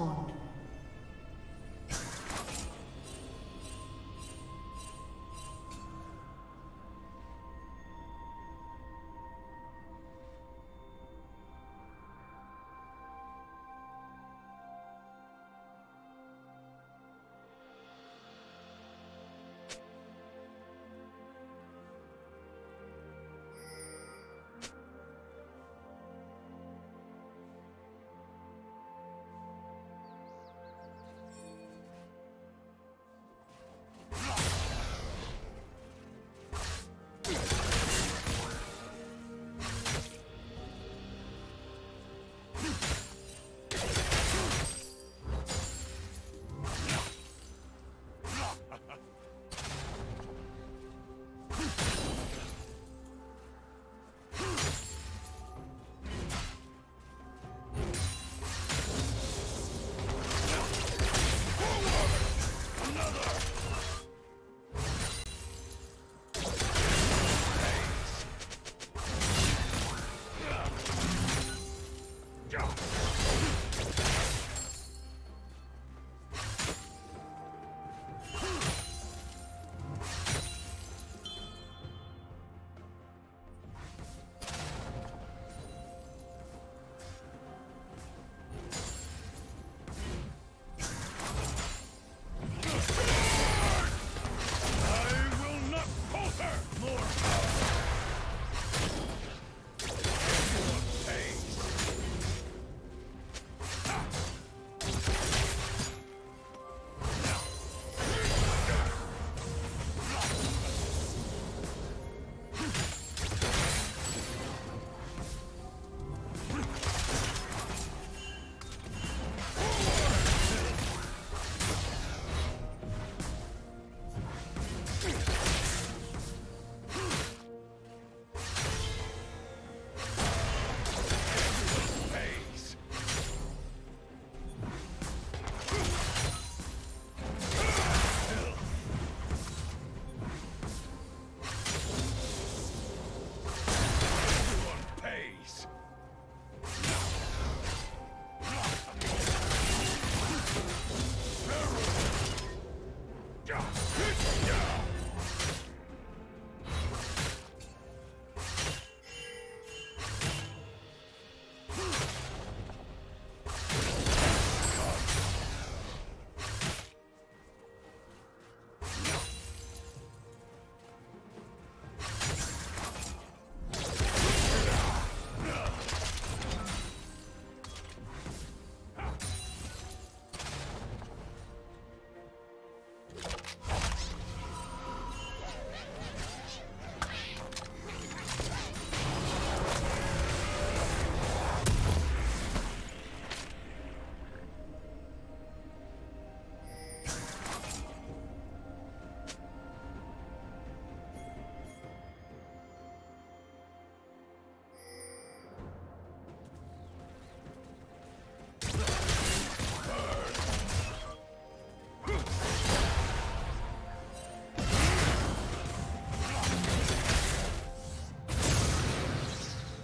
spawned.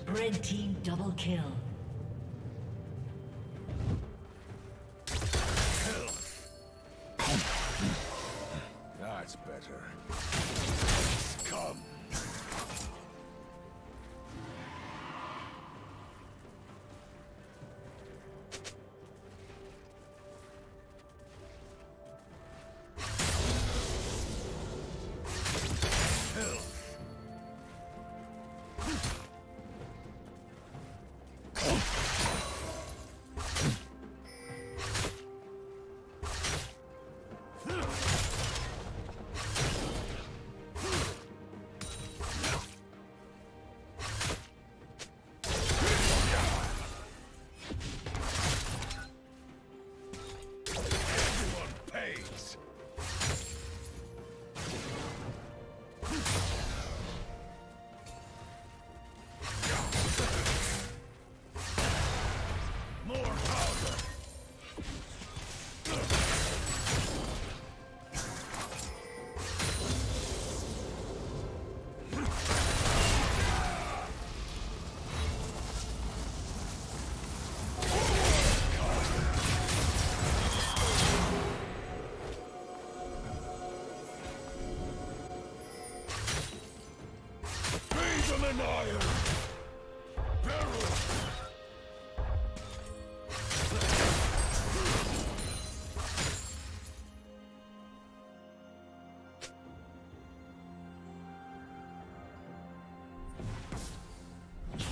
Red team double kill. That's better. Come. No! Freedom and iron! Peril!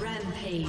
Rampage.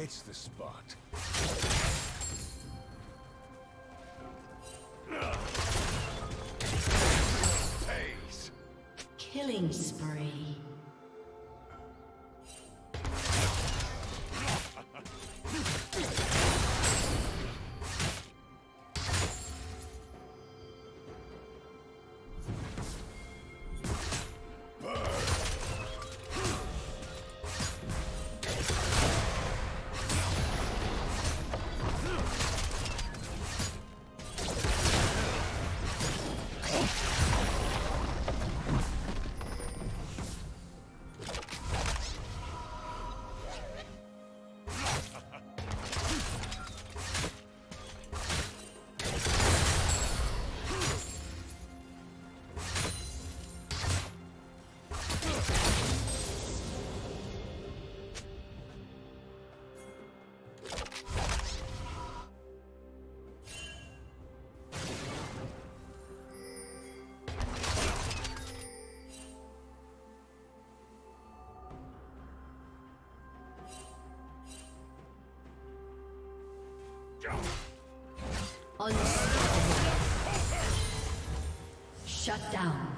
It's the spot. Pays. Killing spree. Unstoppable. Shut down.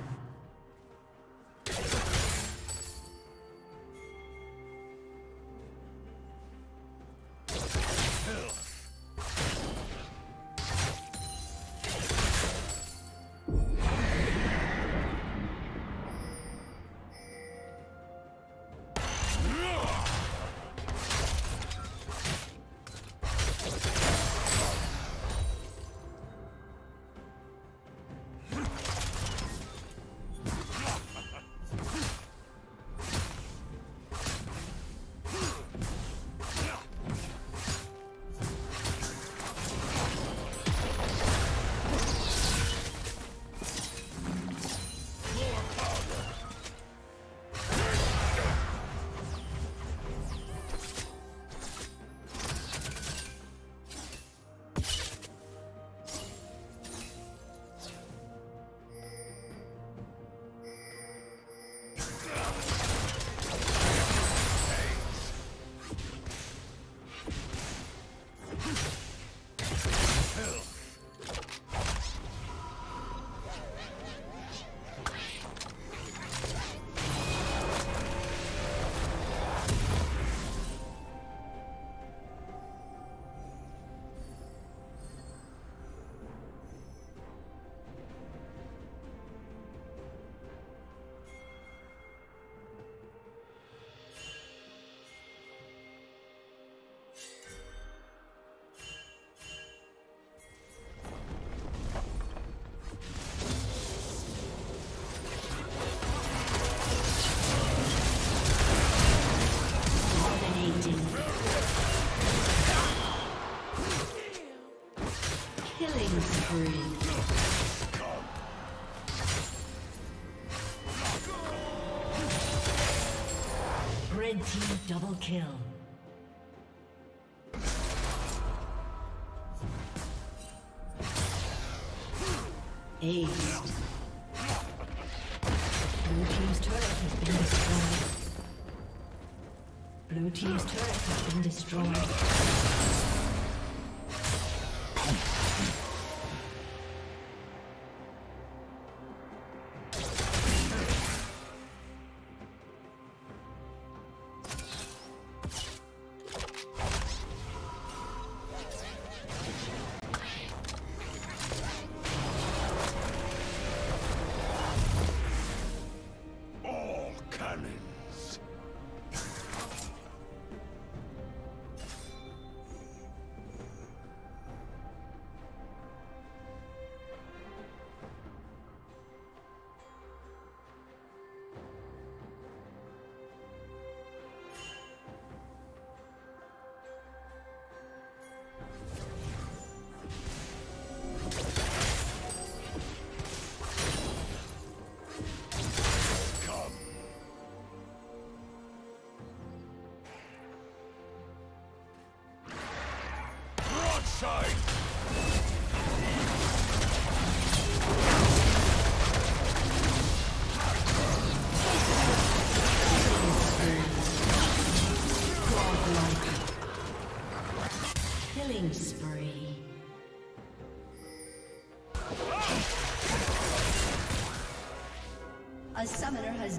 Red team double kill. Ace. Blue team's turret has been destroyed. Blue team's turret has been destroyed. A summoner has